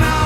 and I